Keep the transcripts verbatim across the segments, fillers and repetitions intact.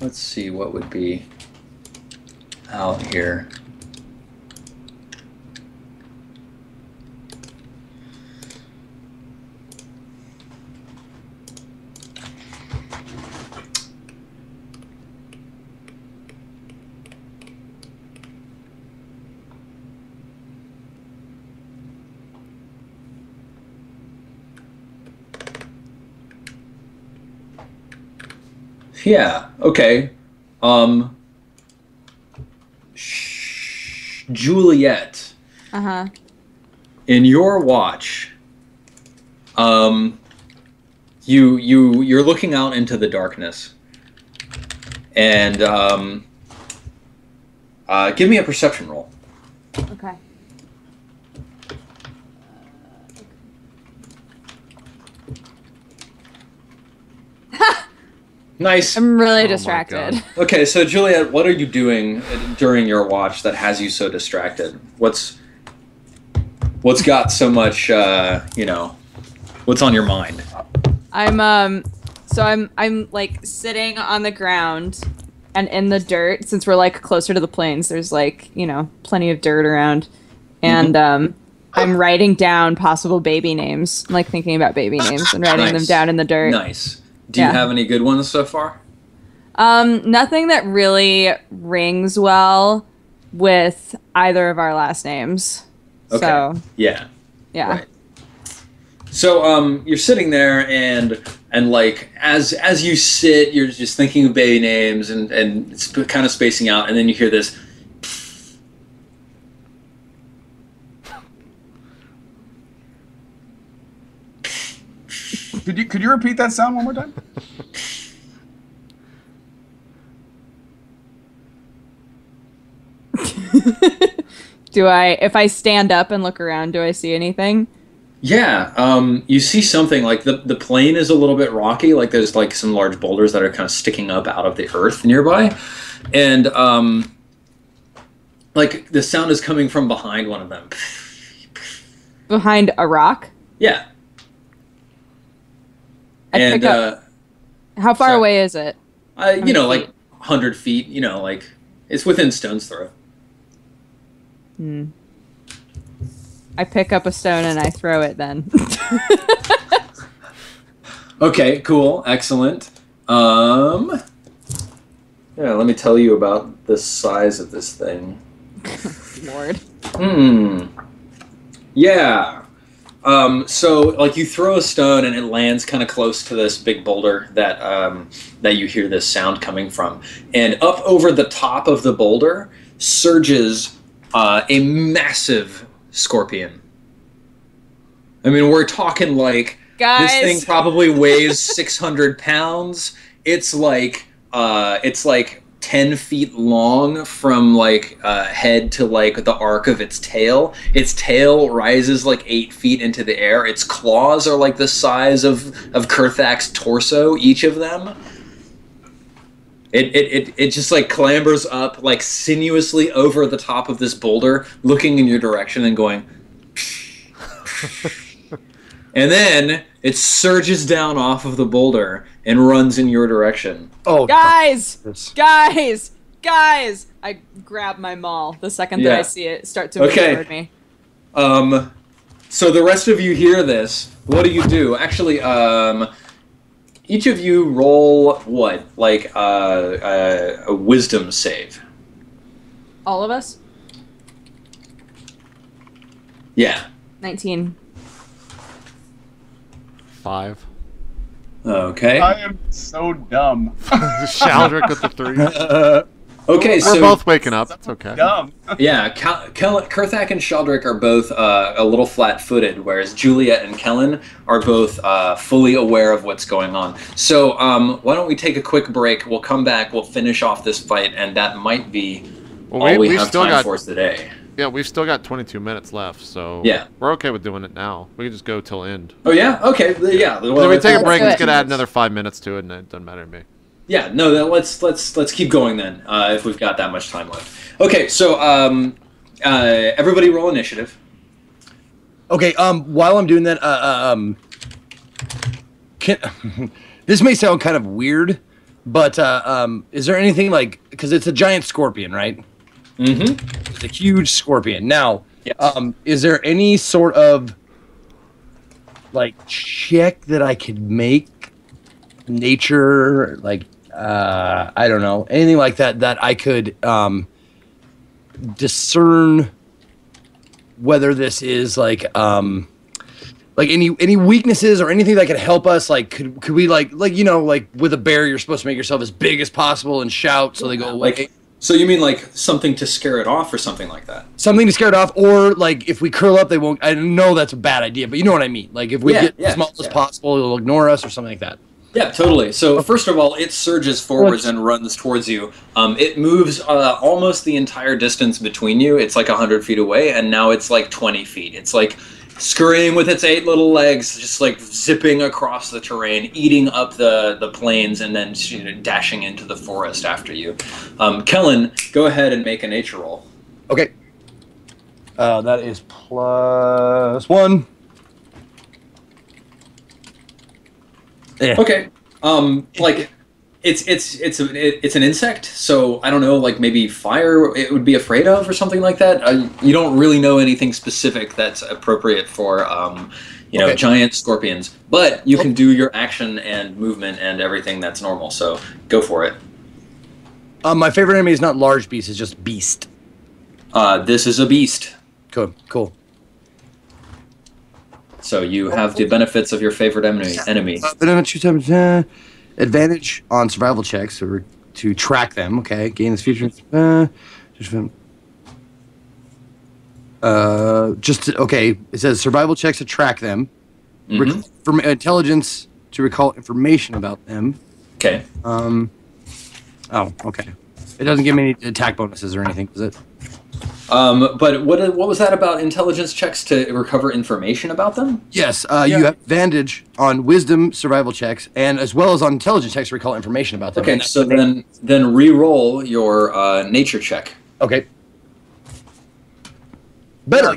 let's see what would be out here. Yeah, okay. Um, sh Juliet. Uh-huh. In your watch, um, you, you, you're looking out into the darkness. And um, uh, give me a perception roll. Okay. Nice. I'm really oh distracted. Okay, so Juliet, what are you doing during your watch that has you so distracted? What's what's got so much? Uh, you know, what's on your mind? I'm um, so I'm I'm like sitting on the ground and in the dirt. Since we're like closer to the plains, there's like you know plenty of dirt around, and mm-hmm. um, I'm writing down possible baby names. I'm, like thinking about baby names and writing nice. them down in the dirt. Nice. Do you yeah. have any good ones so far? Um, nothing that really rings well with either of our last names. Okay. So, yeah. Yeah. Right. So um, you're sitting there, and and like as as you sit, you're just thinking of baby names and and it's kind of spacing out, and then you hear this. Could you, could you repeat that sound one more time? Do I, if I stand up and look around, do I see anything? Yeah, um, you see something, like the, the plain is a little bit rocky, like there's like some large boulders that are kind of sticking up out of the earth nearby. And um, like the sound is coming from behind one of them. Behind a rock? Yeah. I'd and pick up. Uh, how far sorry. away is it? Uh, you know, feet? like hundred feet. You know, like it's within stone's throw. Hmm. I pick up a stone and I throw it. Then. Okay. Cool. Excellent. Um. Yeah. Let me tell you about the size of this thing. Lord. Hmm. Yeah. Um, so, like, you throw a stone and it lands kind of close to this big boulder that um, that you hear this sound coming from. And up over the top of the boulder surges uh, a massive scorpion. I mean, we're talking, like, guys. This thing probably weighs six hundred pounds. It's, like, uh, it's, like... ten feet long from like uh, head to like the arc of its tail. Its tail rises like eight feet into the air. Its claws are like the size of of Kurthak's torso, each of them. It, it, it, it just like clambers up like sinuously over the top of this boulder, looking in your direction and going and then it surges down off of the boulder and runs in your direction. Oh, guys! God. Guys! Guys! I grab my maul the second yeah. that I see it start to okay. move toward me. Um, so the rest of you hear this. What do you do? Actually, um, each of you roll what? Like uh, uh, a wisdom save. All of us? Yeah. nineteen. Five. Okay. I am so dumb. Sheldrick with the three. Uh, okay, we're so both waking up. It's okay. Dumb. Yeah, Kellen, Kurthak and Sheldrick are both uh, a little flat-footed, whereas Juliet and Kellen are both uh, fully aware of what's going on. So um, why don't we take a quick break? We'll come back. We'll finish off this fight, and that might be well, all we, we have still time got, for today. Yeah, we've still got twenty-two minutes left, so yeah. we're okay with doing it now. We can just go till end. Oh, yeah? Okay. Yeah. Well, so we take a break, it's going to add another five minutes to it, and it doesn't matter to me. Yeah, no, then let's let's let's keep going then, uh, if we've got that much time left. Okay, so um, uh, everybody roll initiative. Okay, um, while I'm doing that, uh, um, can, this may sound kind of weird, But uh, um, is there anything like, because it's a giant scorpion, right? Mm-hmm. It's a huge scorpion. Now, yes. um, is there any sort of like check that I could make, nature, like uh, I don't know, anything like that that I could um, discern whether this is like um, like any any weaknesses or anything that could help us? Like could could we like like you know like with a bear you're supposed to make yourself as big as possible and shout so they go away. Like, so you mean like something to scare it off or something like that? Something to scare it off, or like if we curl up, they won't. I know that's a bad idea, but you know what I mean. Like if we yeah, get yeah, as small yeah. as possible, it'll ignore us or something like that. Yeah, totally. So first of all, it surges forwards and runs towards you. Um, it moves uh, almost the entire distance between you. It's like one hundred feet away, and now it's like twenty feet. It's like scurrying with its eight little legs, just like zipping across the terrain, eating up the, the plains, and then you know, dashing into the forest after you. Um, Kellen, go ahead and make a nature roll. Okay. Uh, that is plus one. Yeah. Okay. Um, like... It's it's it's a, it's an insect, so I don't know, like maybe fire it would be afraid of or something like that. Uh, you don't really know anything specific that's appropriate for um, you know, okay. giant scorpions, but you can do your action and movement and everything that's normal. So go for it. Um, my favorite enemy is not large beast; it's just beast. Uh, this is a beast. Cool, cool. So you have the benefits of your favorite enemy. Enemy. Advantage on survival checks or to track them. Okay, gain this feature. Uh, just, uh, just to, okay. It says survival checks to track them, mm-hmm. from intelligence to recall information about them. Okay. Um. Oh, okay. It doesn't give me any attack bonuses or anything, does it? Um, but what what was that about intelligence checks to recover information about them? Yes, uh, yeah. You have advantage on wisdom survival checks, and as well as on intelligence checks to recall information about them. Okay, so then then re-roll your uh, nature check. Okay. Better.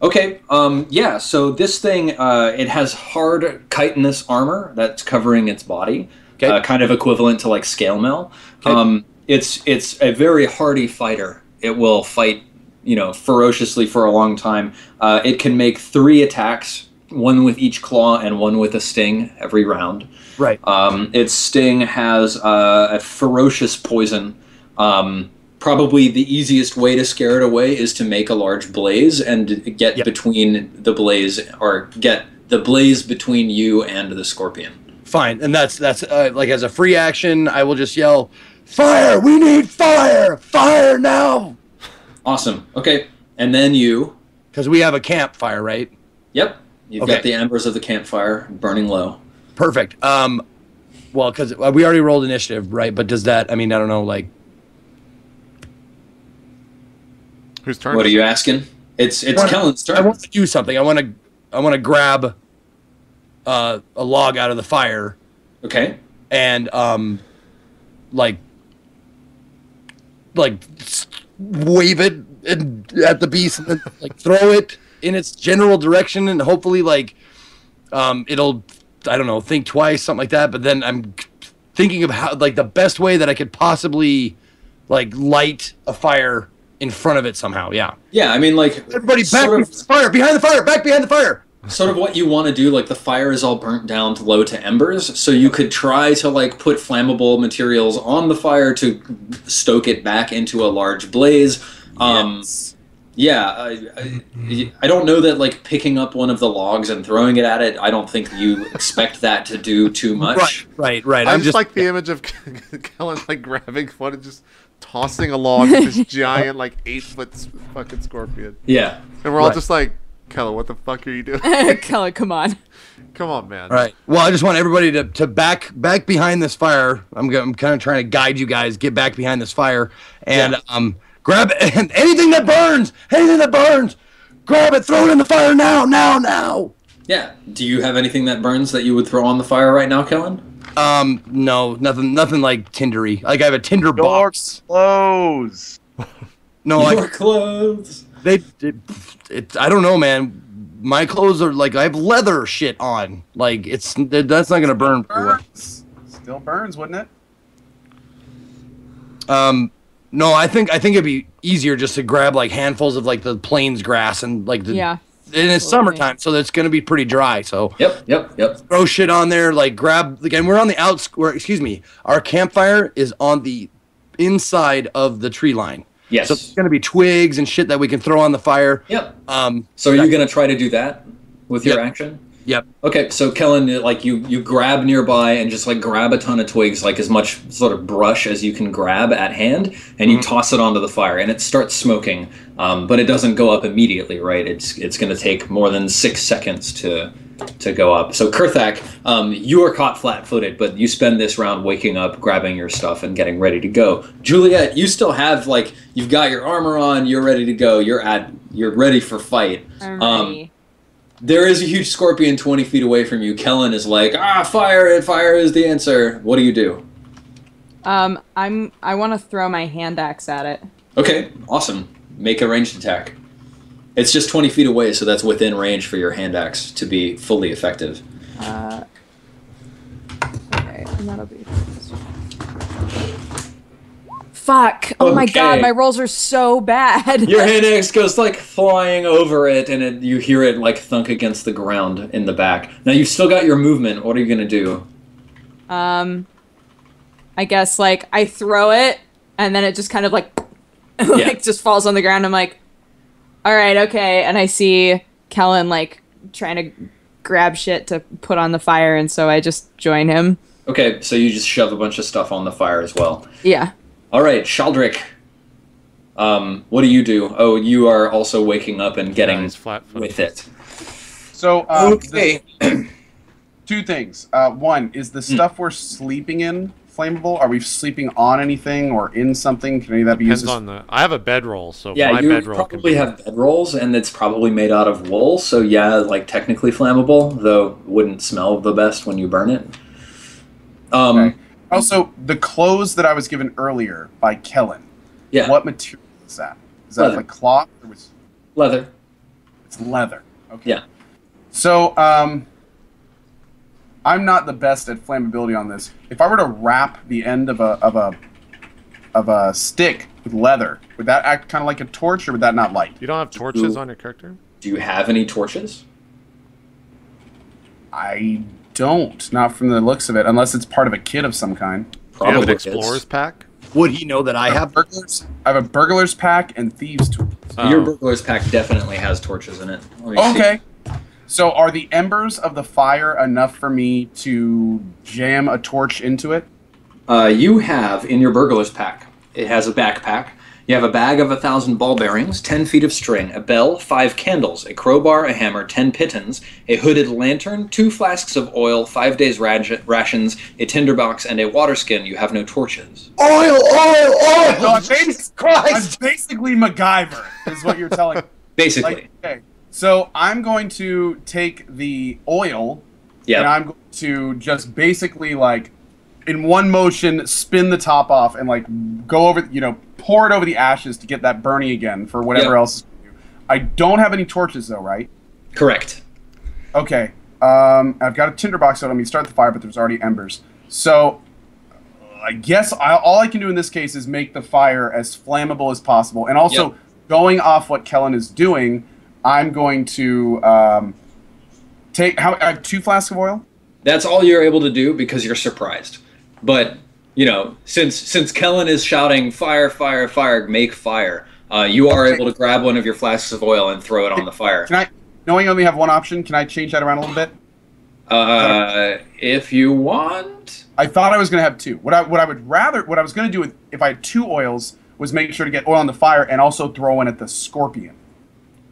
Okay. Um, yeah. So this thing uh, it has hard chitinous armor that's covering its body, okay. uh, kind of equivalent to like scale mail. Okay. Um, it's it's a very hardy fighter. It will fight, you know, ferociously for a long time. Uh, it can make three attacks, one with each claw and one with a sting every round. Right. Um, its sting has uh, a ferocious poison. Um, probably the easiest way to scare it away is to make a large blaze and get yep. between the blaze, or get the blaze between you and the scorpion. Fine, and that's that's uh, like as a free action, I will just yell, "Fire! We need fire! Fire now!" Awesome. Okay, and then you, because we have a campfire, right? Yep. You've okay. got the embers of the campfire burning low. Perfect. Um, well, because we already rolled initiative, right? But does that? I mean, I don't know. Like, whose turn? What are you asking? It's it's Kellen's turn. I want to do something. I want to I want to grab uh, a log out of the fire. Okay. And um. like, like wave it in, at the beast, and then, like throw it in its general direction, and hopefully, like, um, it'll, I don't know, think twice, something like that. But then I'm thinking of how, like, the best way that I could possibly, like, light a fire in front of it somehow. Yeah. Yeah, I mean, like, everybody back behind the fire, behind the fire, back behind the fire. Sort of what you want to do, like the fire is all burnt down to low to embers, so you could try to like put flammable materials on the fire to stoke it back into a large blaze. Um, yes. Yeah, I, I, I don't know that like picking up one of the logs and throwing it at it, I don't think you expect that to do too much. Right, right, right. I just, just like the yeah. image of Kellen like grabbing one and just tossing a log at this giant like eight foot fucking scorpion. Yeah. And we're all right. just like, Kellen, what the fuck are you doing? Kellen, come on. Come on, man. All right. Well, I just want everybody to, to back back behind this fire. I'm, go, I'm kind of trying to guide you guys. Get back behind this fire. And yeah. um, grab and anything that burns. Anything that burns. Grab it. Throw it in the fire now, now, now. Yeah. Do you have anything that burns that you would throw on the fire right now, Kellen? Um, no. Nothing Nothing like tindery. Like I have a tinder Your box. clothes. No, Your like, clothes. They, it, it, I don't know, man. My clothes are like I have leather shit on. Like it's that's not gonna burn. Still burns, Still burns wouldn't it? Um, no, I think I think it'd be easier just to grab like handfuls of like the plains grass and like the yeah. And it's summertime, so it's going to be pretty dry. So yep, yep, yep. Throw shit on there, like grab again. We're on the outs. Excuse me. Our campfire is on the inside of the tree line. Yes. So it's going to be twigs and shit that we can throw on the fire. Yep. Um. So are you going to try to do that with your yep. action? Yep. Okay. So Kellen, like you, you grab nearby and just like grab a ton of twigs, like as much sort of brush as you can grab at hand, and mm-hmm. you toss it onto the fire, and it starts smoking. Um, but it doesn't go up immediately, right? It's it's going to take more than six seconds to to go up. So Kurthak, um, you are caught flat-footed, but you spend this round waking up, grabbing your stuff, and getting ready to go. Juliet, you still have like you've got your armor on, you're ready to go, you're at you're ready for fight. I'm um, ready. There is a huge scorpion twenty feet away from you. Kellen is like, ah, fire it, fire is the answer. What do you do? Um, I'm, I want to throw my hand axe at it. Okay, awesome. Make a ranged attack. It's just twenty feet away, so that's within range for your hand axe to be fully effective. Uh, okay, and that'll be... Fuck! Oh okay. My god, my rolls are so bad. Your hand axe goes like flying over it, and it, you hear it like thunk against the ground in the back. Now you've still got your movement. What are you gonna do? Um, I guess like I throw it, and then it just kind of like, yeah. like just falls on the ground. I'm like, all right, okay. And I see Kellen like trying to grab shit to put on the fire, and so I just join him. Okay, so you just shove a bunch of stuff on the fire as well. Yeah. All right, Sheldrick. Um, what do you do? Oh, you are also waking up and getting flat with it. So, um, okay. This, two things. Uh, one is the stuff mm. we're sleeping in flammable. Are we sleeping on anything or in something? Can any of that be used? Depends on the. I have a bedroll, so yeah, my you bedroll probably can be... have bedrolls, and it's probably made out of wool. So yeah, like technically flammable, though wouldn't smell the best when you burn it. Um. Okay. Also, the clothes that I was given earlier by Kellen. Yeah. What material is that? Is that leather. Like cloth or was leather? It's leather. Okay. Yeah. So, um, I'm not the best at flammability on this. If I were to wrap the end of a of a of a stick with leather, would that act kind of like a torch, or would that not light? You don't have torches do, on your character? Do you have any torches? I. Don't not from the looks of it, unless it's part of a kit of some kind. Probably have an explorer's pack. Would he know that I have burglars? I have a burglars pack and thieves tools. Oh. Your burglars pack definitely has torches in it. Okay. See. So are the embers of the fire enough for me to jam a torch into it? Uh, you have in your burglars pack. It has a backpack. You have a bag of a thousand ball bearings, ten feet of string, a bell, five candles, a crowbar, a hammer, ten pittons, a hooded lantern, two flasks of oil, five days' rations, a tinderbox, and a water skin. You have no torches. Oil, oil, oil! Oh, Jesus Christ! I'm basically MacGyver, is what you're telling me. Basically. Like, okay. So I'm going to take the oil, yep. and I'm going to just basically, like, in one motion, spin the top off and, like, go over, you know, pour it over the ashes to get that burning again for whatever yep. else. I don't have any torches though, right? Correct. Okay. Um, I've got a tinderbox out on me. Start the fire, but there's already embers. So I guess I, all I can do in this case is make the fire as flammable as possible. And also yep. going off what Kellen is doing, I'm going to um, take how, I have two flasks of oil. That's all you're able to do because you're surprised. But you know, since since Kellen is shouting fire, fire, fire, make fire, uh, you are able to grab one of your flasks of oil and throw it on the fire. Can I, knowing I only have one option, can I change that around a little bit? Uh, if you want. I thought I was going to have two. What I what I would rather what I was going to do with, if I had two oils was make sure to get oil on the fire and also throw one at the scorpion.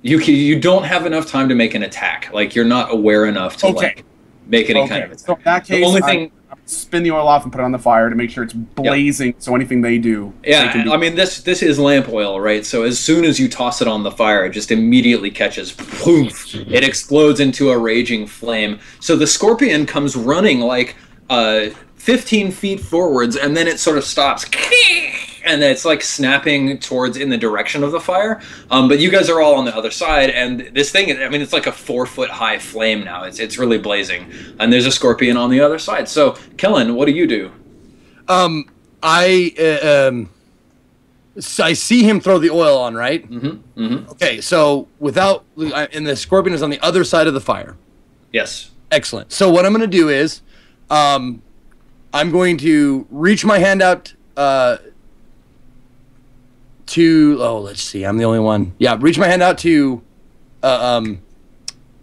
You you don't have enough time to make an attack. Like you're not aware enough to okay. like make any okay. kind of attack. So in that case, the only thing. I'm, spin the oil off and put it on the fire to make sure it's blazing yep. so anything they do... Yeah, they can do. I mean, this this is lamp oil, right? So as soon as you toss it on the fire, it just immediately catches. Poof! It explodes into a raging flame. So the scorpion comes running like uh, fifteen feet forwards, and then it sort of stops. And it's like snapping towards in the direction of the fire. Um, but you guys are all on the other side, and this thing, I mean, it's like a four-foot-high flame now. It's it's really blazing. And there's a scorpion on the other side. So, Kellen, what do you do? Um, I, uh, um, So I see him throw the oil on, right? Mm-hmm. Mm-hmm. Okay, so without, and the scorpion is on the other side of the fire. Yes. Excellent. So what I'm going to do is, um, I'm going to reach my hand out uh, to, oh, let's see, I'm the only one. Yeah, reach my hand out to uh, um,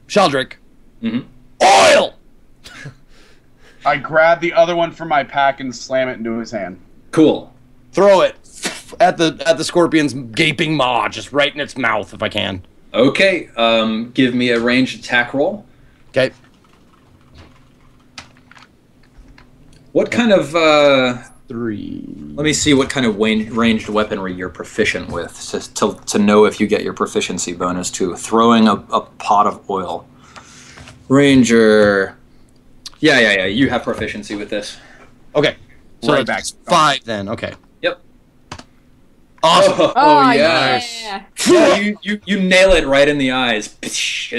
Sheldrick. Mm-hmm. Oil! I grab the other one from my pack and slam it into his hand. Cool. Throw it at the at the scorpion's gaping maw, just right in its mouth if I can. Okay, um, give me a ranged attack roll. Okay. What kind of uh, three? Let me see what kind of ranged weaponry you're proficient with, so, to to know if you get your proficiency bonus to throwing a, a pot of oil. Ranger. Yeah, yeah, yeah. You have proficiency with this. Okay. So right back. Five then. Okay. Awesome. Oh, oh yes. Yeah, yeah, yeah. you, you, you nail it right in the eyes. It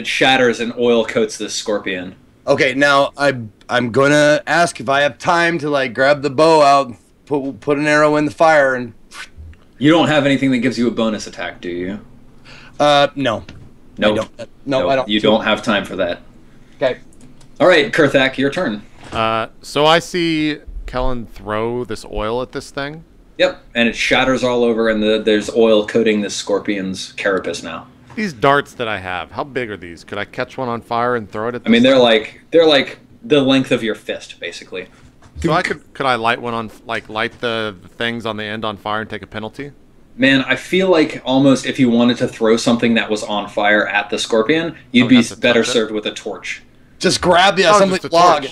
shatters and oil coats this scorpion. Okay, now I, I'm going to ask if I have time to like grab the bow out, put, put an arrow in the fire. And you don't have anything that gives you a bonus attack, do you? Uh, no. No, nope. I don't. No, nope. I don't. You don't have time for that. Okay. All right, Kurthak, your turn. Uh, so I see Kellen throw this oil at this thing. Yep, and it shatters all over, and the, there's oil coating this scorpion's carapace now. These darts that I have, how big are these? Could I catch one on fire and throw it at? I mean, they're thing? like they're like the length of your fist, basically. So I could could I light one on like light the things on the end on fire and take a penalty? Man, I feel like almost if you wanted to throw something that was on fire at the scorpion, you'd oh, be better served with a torch. Just grab the oh, something log.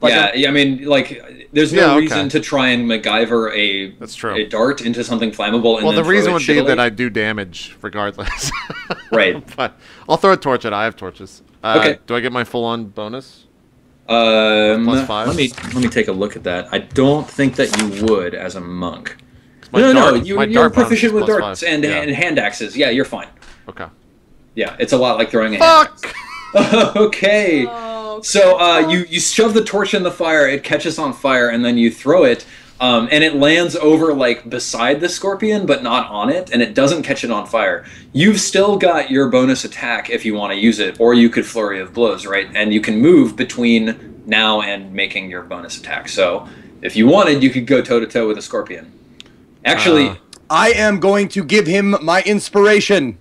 Like yeah, a, yeah, I mean, like, there's no yeah, okay. reason to try and MacGyver a, That's true. a dart into something flammable. And well, then the reason would be that I do damage regardless. Right. But I'll throw a torch at it. I have torches. Uh, okay. Do I get my full-on bonus? Um, Plus five? Let me, let me take a look at that. I don't think that you would as a monk. No, no, dart, no. You, you're dart proficient with darts and, yeah. and hand axes. Yeah, you're fine. Okay. Yeah, it's a lot like throwing a Fuck! hand axe. Okay. Oh. So uh, you, you shove the torch in the fire, it catches on fire, and then you throw it, um, and it lands over, like, beside the scorpion, but not on it, and it doesn't catch it on fire. You've still got your bonus attack if you want to use it, or you could Flurry of Blows, right? And you can move between now and making your bonus attack. So if you wanted, you could go toe-to-toe with a scorpion. Actually... Uh, I am going to give him my inspiration.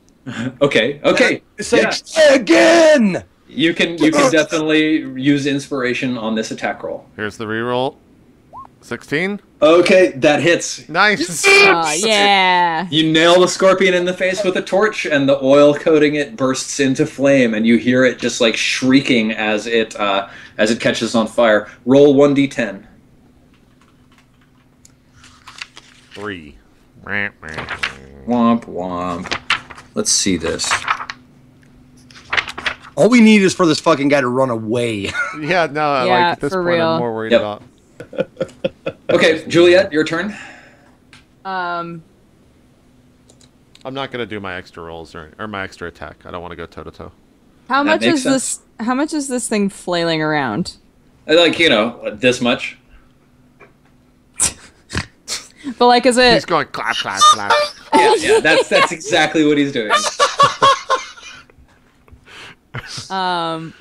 Okay, okay. It's like, yeah. Again! You can you can definitely use inspiration on this attack roll. Here's the reroll. sixteen. Okay, that hits. Nice. Oh, yeah. You nail the scorpion in the face with a torch, and the oil coating it bursts into flame, and you hear it just like shrieking as it uh, as it catches on fire. Roll one d ten. Three. Womp womp. Let's see this. All we need is for this fucking guy to run away. Yeah, no, yeah, like at this point real. I'm more worried yep. about. Okay, Juliet, your turn. Um I'm not gonna do my extra rolls or or my extra attack. I don't want to go toe to toe. How that much is sense. this how much is this thing flailing around? Like, you know, this much. But like is it He's going clap clap clap. Yeah, yeah, that's that's exactly what he's doing. um,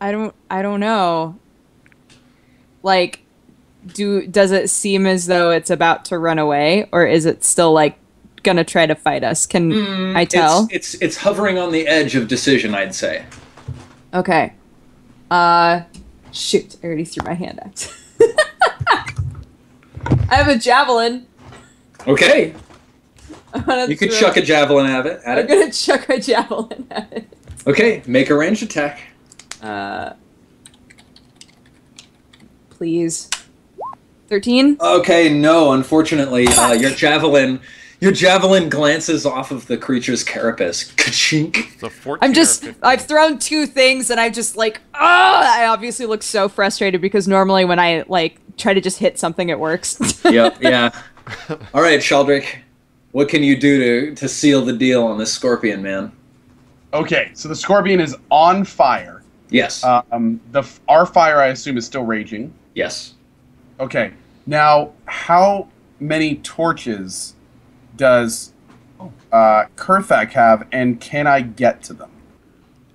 I don't, I don't know. Like, do does it seem as though it's about to run away, or is it still like gonna try to fight us? Can mm, I tell? It's, it's it's hovering on the edge of decision, I'd say. Okay. Uh, shoot! I already threw my hand out. I have a javelin. Okay. You could chuck a javelin at it. I'm going to chuck a javelin at it. Okay, make a ranged attack. Uh, please. thirteen? Okay, no, unfortunately. Uh, your javelin your javelin glances off of the creature's carapace. Ka-chink. I'm just, I've thrown two things, and I just like, oh, I obviously look so frustrated because normally when I like try to just hit something, it works. Yep, yeah. All right, Sheldrick. What can you do to, to seal the deal on this scorpion, man? Okay, so the scorpion is on fire. Yes. Um, the our fire, I assume, is still raging. Yes. Okay. Now, how many torches does uh, Kurthak have, and can I get to them?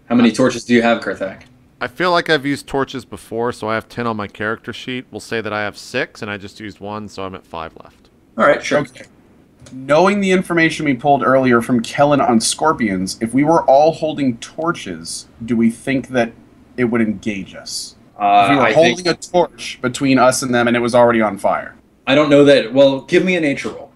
How many torches do you have, Kurthak? I feel like I've used torches before, so I have ten on my character sheet. We'll say that I have six, and I just used one, so I'm at five left. All right, sure. Okay. Knowing the information we pulled earlier from Kellen on scorpions, if we were all holding torches, do we think that it would engage us? Uh, if we were I holding think... a torch between us and them, and it was already on fire. I don't know that. Well, give me a nature roll.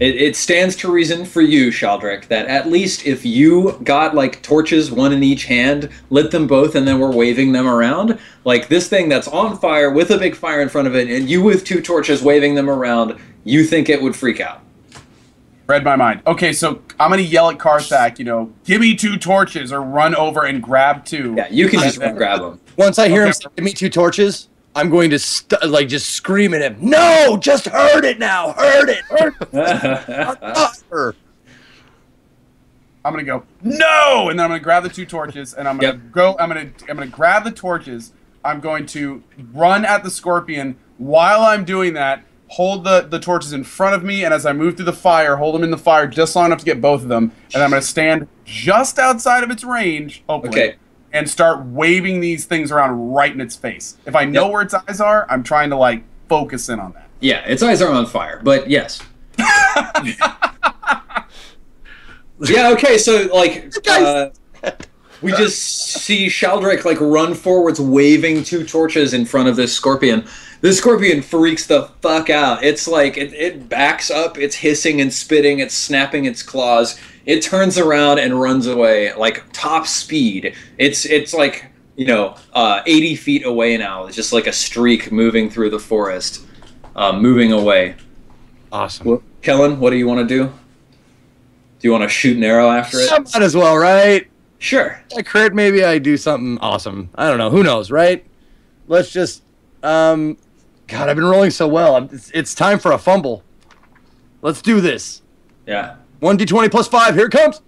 It, it stands to reason for you, Sheldrick, that at least if you got, like, torches, one in each hand, lit them both, and then were waving them around, like, this thing that's on fire with a big fire in front of it, and you with two torches waving them around, you think it would freak out. Read my mind. Okay, so I'm going to yell at Kurthak, you know, give me two torches, or run over and grab two. Yeah, you can just grab them. Once I hear okay. him say, give me two torches, I'm going to, st like, just scream at him. No! Just hurt it now! Hurt it! Hurt it! I'm going to go, no! And then I'm going to grab the two torches, and I'm going to yep. go, I'm going to, I'm going to grab the torches. I'm going to run at the scorpion. While I'm doing that, hold the, the torches in front of me, and as I move through the fire, hold them in the fire just long enough to get both of them. And I'm going to stand just outside of its range, hopefully. Okay. And start waving these things around right in its face. If I know yep. where its eyes are, I'm trying to, like, focus in on that. Yeah, its eyes are on fire, but yes. Yeah, okay, so, like, uh, we just see Sheldrick, like, run forwards waving two torches in front of this scorpion. This scorpion freaks the fuck out. It's, like, it, it backs up, it's hissing and spitting, it's snapping its claws. It turns around and runs away, like, top speed. It's, it's like, you know, uh, eighty feet away now. It's just like a streak moving through the forest, uh, moving away. Awesome. Well, Kellen, what do you want to do? Do you want to shoot an arrow after it? I might as well, right? Sure. I crit, maybe I do something awesome. I don't know. Who knows, right? Let's just, um, God, I've been rolling so well. It's, it's time for a fumble. Let's do this. Yeah. one d twenty plus five, here it comes.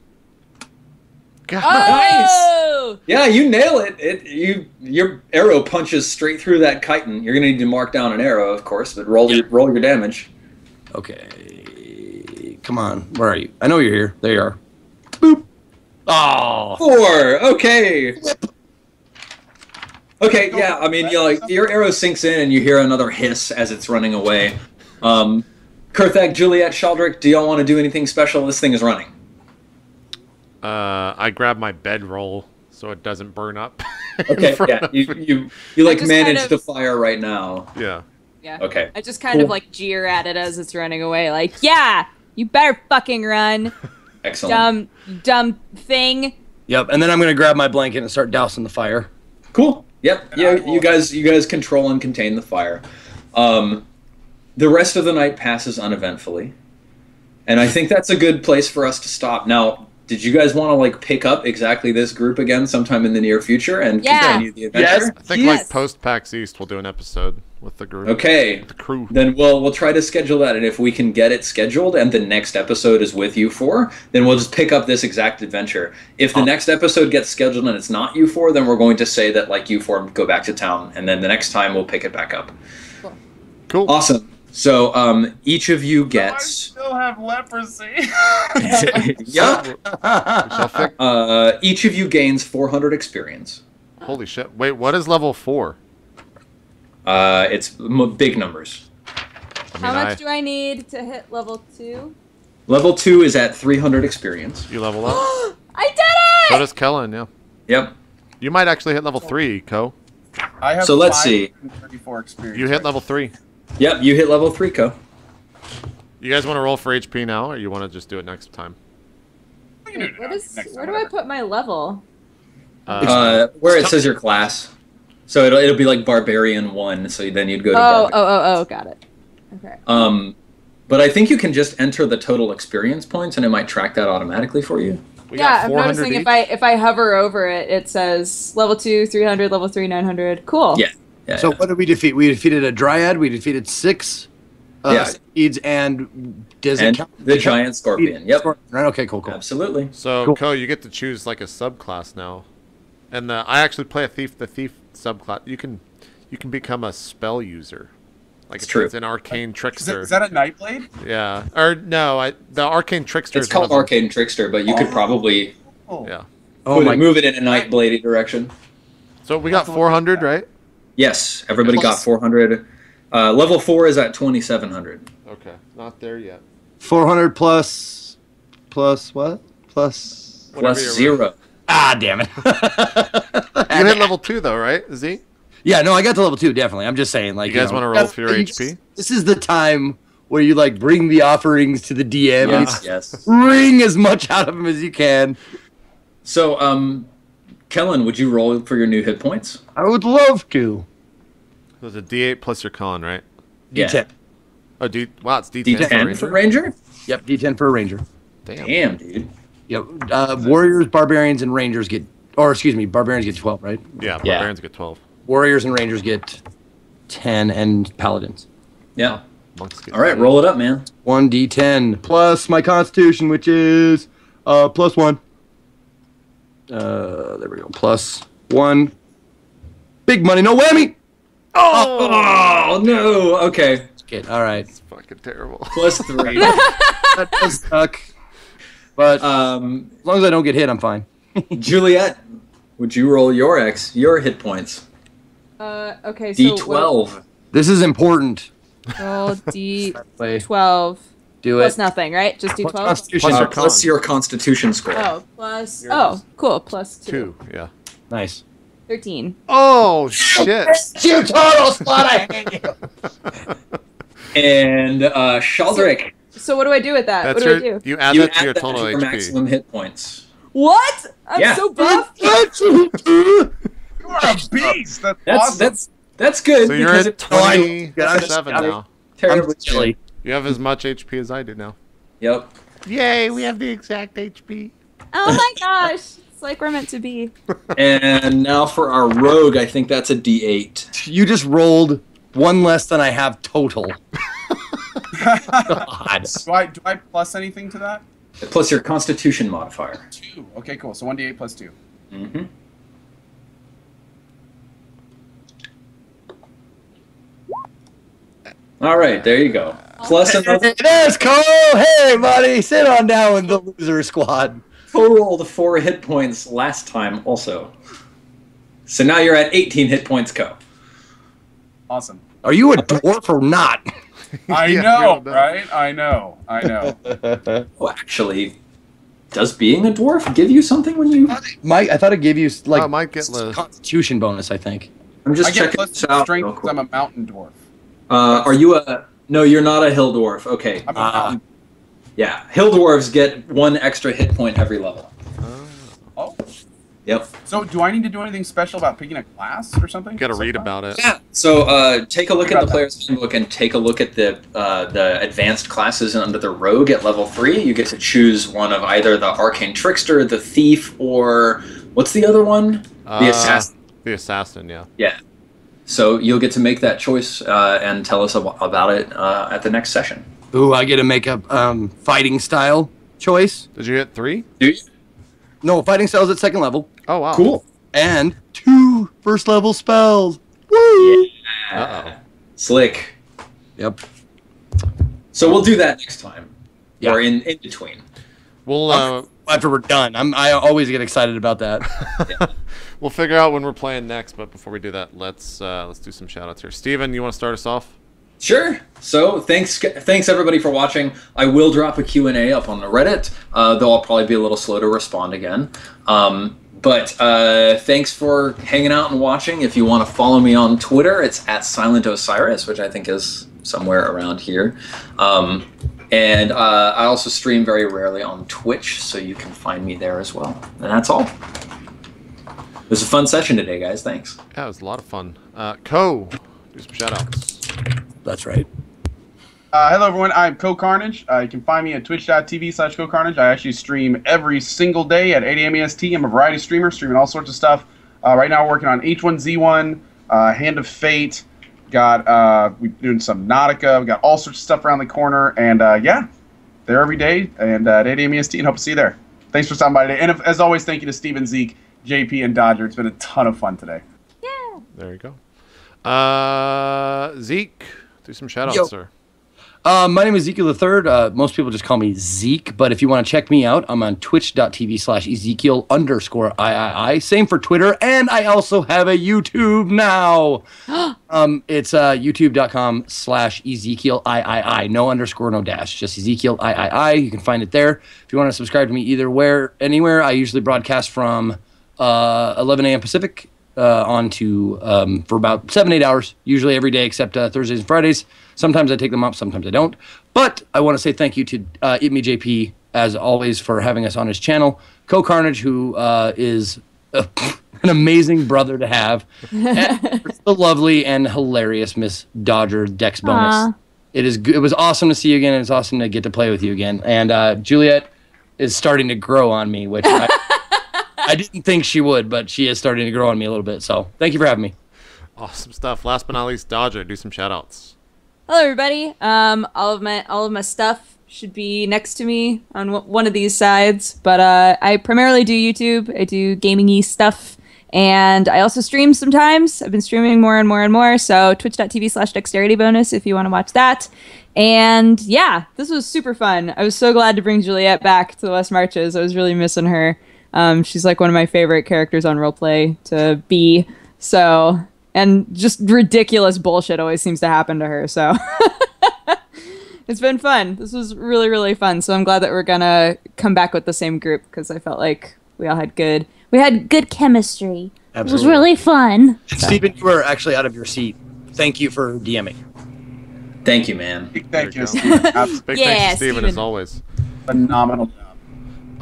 God. Oh! Nice. Yeah, you nail it. It you your arrow punches straight through that chitin. You're gonna need to mark down an arrow, of course, but roll your roll your damage. Okay. Come on. Where are you? I know you're here. There you are. Boop. Oh. Four. Okay. Okay, yeah, I mean you like your arrow sinks in and you hear another hiss as it's running away. Um Kurthak, Juliet, Sheldrick, do y'all want to do anything special? This thing is running. Uh, I grab my bedroll so it doesn't burn up. Okay, yeah, you, you you like manage kind of, the fire right now. Yeah. Yeah. Okay. I just kind cool. of like jeer at it as it's running away, like, yeah, you better fucking run. Excellent. Dumb, dumb thing. Yep, and then I'm gonna grab my blanket and start dousing the fire. Cool. Yep. Yeah. You guys, you guys control and contain the fire. Um. The rest of the night passes uneventfully, and I think that's a good place for us to stop. Now, did you guys want to like pick up exactly this group again sometime in the near future and yeah. continue the adventure? Yes, I think yes. like post PAX East, we'll do an episode with the group. Okay, with the crew. Then we'll we'll try to schedule that, and if we can get it scheduled, and the next episode is with you four, then we'll just pick up this exact adventure. If the oh. next episode gets scheduled and it's not you four, then we're going to say that like you four go back to town, and then the next time we'll pick it back up. Cool. cool. Awesome. So um, each of you gets. No, I still have leprosy. Yeah. Uh, each of you gains four hundred experience. Holy shit! Wait, what is level four? Uh, it's m big numbers. I mean, How much I... do I need to hit level two? Level two is at three hundred experience. You level up. I did it. So does Kellen. Yeah. Yep. You might actually hit level three, Cohh. I have. So let's see. Experience you hit right. level three. Yep, you hit level three, Cohh. You guys want to roll for H P now, or you want to just do it next time? Wait, what is, next where time do whatever. I put my level? Uh, uh, where it says your class. So it'll, it'll be like Barbarian one, so then you'd go to oh, oh, oh, oh, got it. Okay. Um, but I think you can just enter the total experience points, and it might track that automatically for you. We yeah, I'm noticing each. if I if I hover over it, it says level two, three hundred, level three, nine hundred. Cool. Yeah. Yeah, so yeah. what did we defeat? We defeated a dryad. We defeated six uh, yeah. seeds and does and it count? the giant scorpion. Yep. Scorpion, right. Okay. Cool. Cool. Absolutely. So, cool. Cohh, you get to choose like a subclass now. And the, I actually play a thief, the thief subclass. You can, you can become a spell user, like it's, it's an arcane trickster. Is that, is that a Nightblade? Yeah, or no, I, the arcane trickster. It's is called arcane trickster, but you oh. could probably oh. yeah, oh my. move it in a Nightblade direction. So we got four hundred, right? Yes, everybody got four hundred. Uh, level four is at twenty-seven hundred. Okay, not there yet. four hundred plus, plus what? Plus plus zero. Ah, damn it. You hit level two, though, right, Z? Yeah, no, I got to level two, definitely. I'm just saying. Like, you guys want to roll for your H P? This is the time where you, like, bring the offerings to the D M. Yeah. And yes. Wring as much out of them as you can. So, um, Kellen, would you roll for your new hit points? I would love to. So it's a D eight plus your con, right? Yeah. D ten. Oh, D wow, it's D ten, D ten for Ranger? For Ranger? Yep, D ten for a Ranger. Damn, Damn dude. Yep. Uh, warriors, barbarians, and rangers get, or excuse me, barbarians get twelve, right? Yeah, barbarians yeah. get twelve. Warriors and rangers get ten, and paladins. Yeah. Monks get all right, ten. Roll it up, man. One D ten plus my Constitution, which is uh, plus one. Uh, there we go. Plus one. Big money, no whammy. Oh, oh no. Okay. Good. All right. It's fucking terrible. Plus three. That does suck. But um, as long as I don't get hit, I'm fine. Juliet, would you roll your X, your hit points? Uh, okay, so D twelve. This is important. Roll D twelve. Do it. Plus nothing, right? Just D twelve? Plus, plus, your, plus your Constitution score. Oh, plus... Yours. Oh, cool. Plus two. Two, yeah. Nice. thirteen. Oh, shit. You total spot, I hate you. And uh, Sheldrick. So what do I do with that? That's what do your, I do? You add you that add to your that total to your H P. Maximum hit points. What? I'm yeah. so buff. You are a beast. That's that's, awesome. that's that's good. So you're at twenty-seven now. Terribly chilly. You have as much H P as I do now. Yep. Yay! We have the exact H P. Oh my gosh! It's like we're meant to be. And now for our rogue, I think that's a D eight. You just rolled one less than I have total. God. Do I do I plus anything to that? Plus your Constitution modifier. Two. Okay, cool. So one d eight plus two. Mm-hmm. All right, there you go. Plus uh, another. It is Cohh. Hey, buddy, sit on down in the loser squad. Cohh rolled four hit points last time, also. So now you're at eighteen hit points, Cohh. Awesome. Are you a dwarf or not? I yeah, know, right? I know, I know. Well, actually, does being a dwarf give you something when you? Mike, I thought it gave you like oh, Constitution bonus. I think. I'm just I checking get plus this out. Strength because I'm a mountain dwarf. Uh, are you a? No, you're not a hill dwarf. Okay. I'm a uh, yeah, hill dwarves get one extra hit point every level. Oh. oh. Yep. So, do I need to do anything special about picking a class or something? Got to read about it. Yeah. So, uh, take a look at the player's handbook and take a look at the uh, the advanced classes under the rogue at level three. You get to choose one of either the arcane trickster, the thief, or what's the other one? Uh, the assassin. The assassin. Yeah. Yeah. So you'll get to make that choice uh, and tell us ab about it uh, at the next session. Ooh, I get to make a um, fighting style choice. Did you hit three? Do you? No, fighting styles at second level. Oh, wow. Cool. And two first level spells. Woo! Yeah. Uh-oh. Slick. Yep. So we'll do that next time. Yeah. Or in, in between. We'll, uh, after we're done. I'm, I always get excited about that. Yeah. We'll figure out when we're playing next, but before we do that, let's uh, let's do some shout-outs here. Steven, you want to start us off? Sure. So thanks, thanks everybody for watching. I will drop a Q and A up on the Reddit, uh, though I'll probably be a little slow to respond again. Um, but uh, thanks for hanging out and watching. If you want to follow me on Twitter, it's at Silent Osiris, which I think is somewhere around here. Um, and uh, I also stream very rarely on Twitch, so you can find me there as well. And that's all. It was a fun session today, guys. Thanks. Yeah, it was a lot of fun. Uh, Cohh, do some shout-outs. That's right. Uh, hello, everyone. I'm Cohh Carnage. Uh, you can find me at Twitch dot T V slash cocarnage. I actually stream every single day at eight A M E S T. I'm a variety streamer, streaming all sorts of stuff. Uh, right now, we're working on H one Z one, uh, Hand of Fate. Got uh, we're doing some Nautica. We got all sorts of stuff around the corner. And uh, yeah, there every day and uh, at eight A M E S T. And hope to see you there. Thanks for stopping by today. And if, as always, thank you to Steve and Zeke J P and Dodger. It's been a ton of fun today. Yeah. There you go. Uh, Zeke, do some shout outs, Yo. sir. Uh, my name is Ezekiel the third. Uh, most people just call me Zeke, but if you want to check me out, I'm on Twitch dot T V slash Ezekiel underscore I I I. Same for Twitter, and I also have a YouTube now. um, it's uh, YouTube dot com slash Ezekiel I I I. No underscore, no dash. Just Ezekiel I I I. You can find it there. If you want to subscribe to me either where, anywhere, I usually broadcast from uh, eleven A M Pacific uh, on to um, for about seven, eight hours, usually every day except uh, Thursdays and Fridays. Sometimes I take them up, sometimes I don't. But I want to say thank you to uh, itmeJP, as always, for having us on his channel. Cohh Carnage, who uh, is a, an amazing brother to have. And the lovely and hilarious Miss Dodger dexteritybonus. It is It was awesome to see you again, and it's awesome to get to play with you again. And uh, Juliet is starting to grow on me, which I, I didn't think she would, but she is starting to grow on me a little bit. So thank you for having me. Awesome stuff. Last but not least, Dodger, do some shout-outs. Hello, everybody. Um, all of my all of my stuff should be next to me on w one of these sides, but uh, I primarily do YouTube. I do gaming-y stuff, and I also stream sometimes. I've been streaming more and more and more, so Twitch dot T V slash dexteritybonus if you want to watch that. And, yeah, this was super fun. I was so glad to bring Juliet back to the West Marches. I was really missing her. Um, she's, like, one of my favorite characters on Roleplay to be, so... And just ridiculous bullshit always seems to happen to her, so it's been fun. This was really, really fun. So I'm glad that we're gonna come back with the same group, because I felt like we all had good we had good chemistry. Absolutely. It was really fun. Stephen, you were actually out of your seat. Thank you for DMing. Thank you, man. Big thank you, Stephen. Big yeah, thanks to Stephen, as always. Phenomenal job.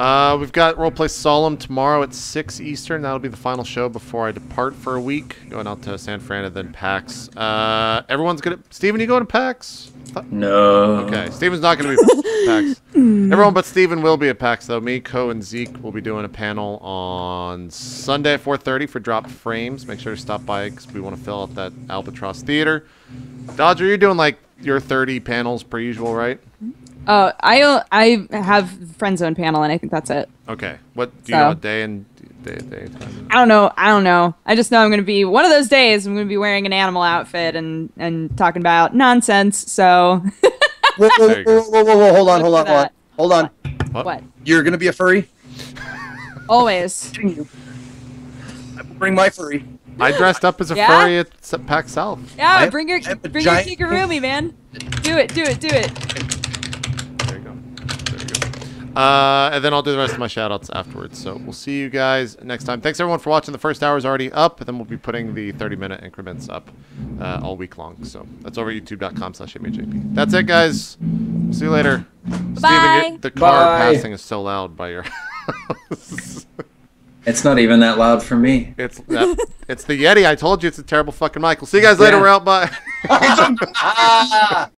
Uh, we've got Roleplay Solemn tomorrow at six Eastern. That'll be the final show before I depart for a week. Going out to San Fran and then PAX. Uh, everyone's going to... Steven, you going to PAX? No. Okay, Steven's not going to be at PAX. Everyone but Steven will be at PAX, though. Me, Cohh, and Zeke will be doing a panel on Sunday at four thirty for Drop Frames. Make sure to stop by, because we want to fill out that Albatross Theater. Dodger, you're doing, like, your thirty panels per usual, right? Oh, I I have Friend Zone panel, and I think that's it. Okay. What do you so. know? What day and day, day time? I don't know. I don't know. I just know I'm going to be one of those days. I'm going to be wearing an animal outfit and and talking about nonsense. So. whoa, whoa, whoa, whoa, whoa, whoa, whoa! Hold on, hold on, hold on, hold on. What? what? You're going to be a furry? Always. I will bring my furry. I dressed up as a yeah? furry at PAX South. Yeah, I bring your bring your Kikarumi, man. Do it, do it, do it. Uh, and then I'll do the rest of my shout-outs afterwards. So we'll see you guys next time. Thanks, everyone, for watching. The first hour is already up, and then we'll be putting the thirty-minute increments up uh, all week long. So that's over at YouTube dot com slash itmeJP. That's it, guys. See you later. Bye. Steven, the car Bye. passing is so loud by your house. It's not even that loud for me. It's that, it's the Yeti. I told you it's a terrible fucking mic. We'll see you guys later. Yeah. We're out. Bye.